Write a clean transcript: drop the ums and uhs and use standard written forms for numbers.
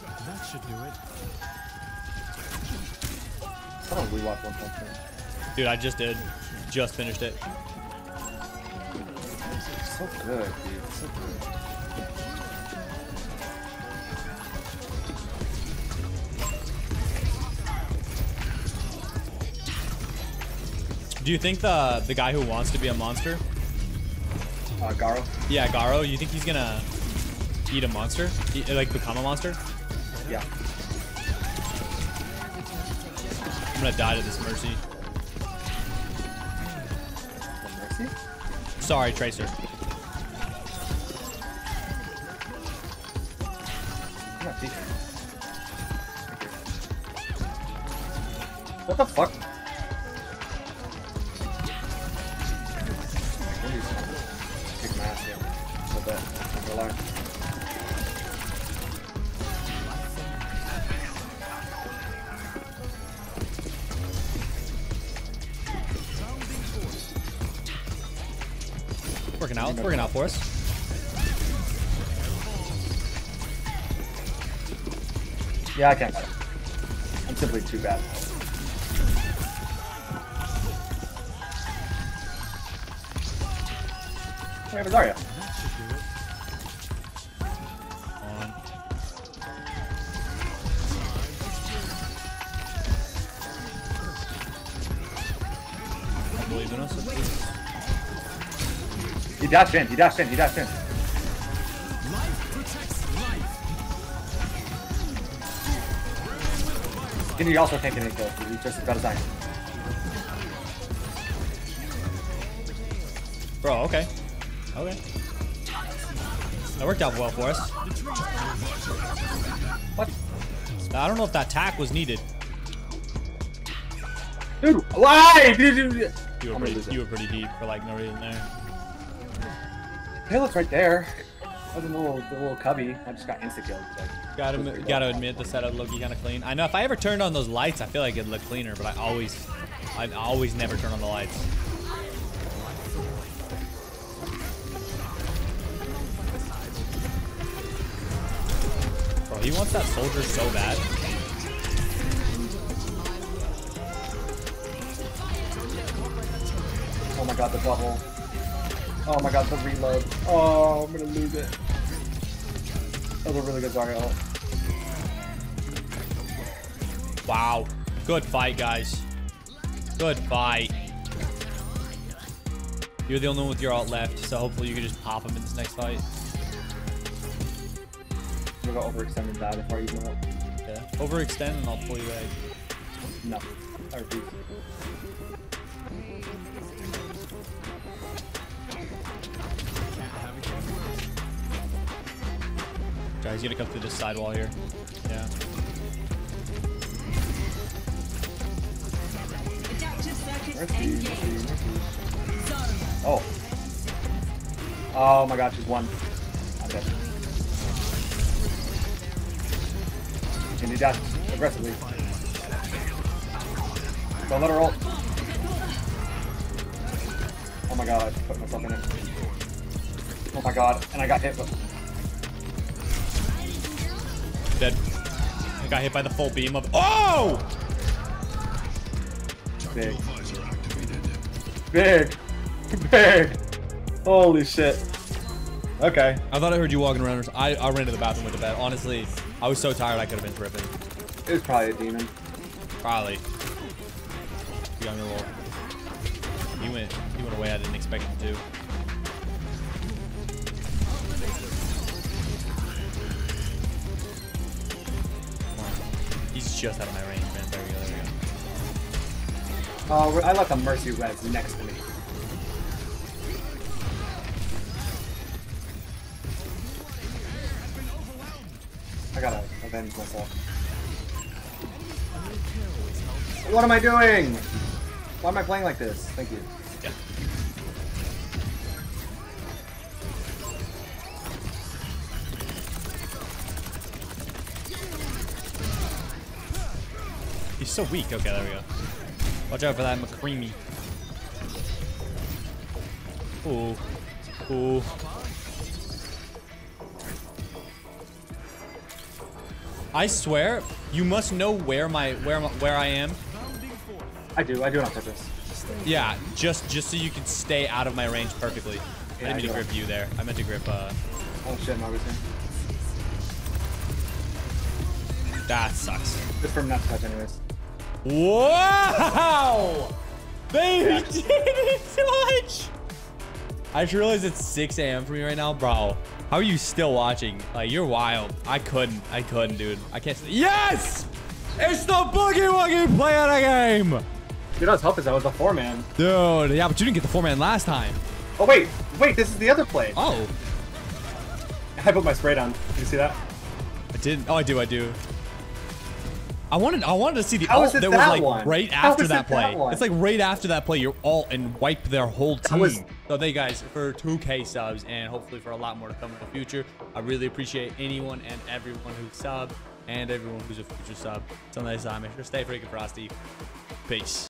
That should do it. I don't relock one time. Dude, I just did. Just finished it. So good, dude. So good. Do you think the guy who wants to be a monster? Garo? Yeah, Garo. You think he's gonna eat a monster? Like, become a monster? Yeah. I'm gonna die to this Mercy. Mercy? Sorry, Tracer. What the fuck? Working out, it's working out for us. Yeah, I can't. I'm simply too bad. Where was Arya? He dashed in, he dashed in, he dashed in. Life protects life. And he also can't get any kills, he just got his iron. Bro, okay. Okay. That worked out well for us. What? I don't know if that tack was needed. Dude, why? You were pretty deep for like no reason there. Hey, look right there. That was a little cubby. I just got insta-killed. Like, gotta admit, the setup looked kind of clean. I know if I ever turned on those lights, I feel like it'd look cleaner, but I've always never turned on the lights. Bro, he wants that soldier so bad. Oh my god, the bubble. Oh my god, the reload. Oh, I'm gonna lose it. That was a really good target ult. Wow. Good fight, guys. Good fight. You're the only one with your ult left, so hopefully you can just pop him in this next fight. I'm gonna overextend and die before you can ult. Yeah. Overextend and I'll pull you away. No. I repeat. He's gonna come through this sidewall here. Yeah. Oh. Oh my god, she's one. Okay. Can you dash aggressively? Don't let her ult. Oh my god, I put myself in it. Oh my god, and I got hit, but. Dead. I got hit by the full beam of. Oh! Big. Big. Big. Holy shit. Okay. I thought I heard you walking around. I ran to the bathroom, went to bed. Honestly, I was so tired I could have been tripping. It was probably a demon. Probably. You got me a little. He went away. I didn't expect him to. He's just out of my range, man. There we go, there we go. Oh, I left a Mercy res next to me. I gotta avenge myself. What am I doing? Why am I playing like this? Thank you. Yeah. He's so weak. Okay, there we go. Watch out for that McCreamy. Ooh. Ooh. I swear, you must know where I am. I do not touch this. Yeah, just so you can stay out of my range perfectly. Yeah, I didn't mean to grip you there. I meant to grip. Oh shit, Marvin's in. That sucks. Just for him not to touch, anyways. Wow! They didn't touch. I just realized it's 6 a.m. for me right now, bro. How are you still watching? Like, you're wild. I couldn't, dude. I can't. Yes! It's the Boogie Wogie play of the game. Dude, I was hoping that was the 4-man. Dude, yeah, but you didn't get the 4-man last time. Oh, wait, this is the other play. Oh. I put my spray down. Did you see that? I didn't. Oh, I do. I wanted to see the ult that was like one? Right after that play. That it's like right after that play, you're ult and wipe their whole team. So thank you guys for 2K subs and hopefully for a lot more to come in the future. I really appreciate anyone and everyone who subbed and everyone who's a future sub. Till next time, make sure to stay freaking frosty. Peace.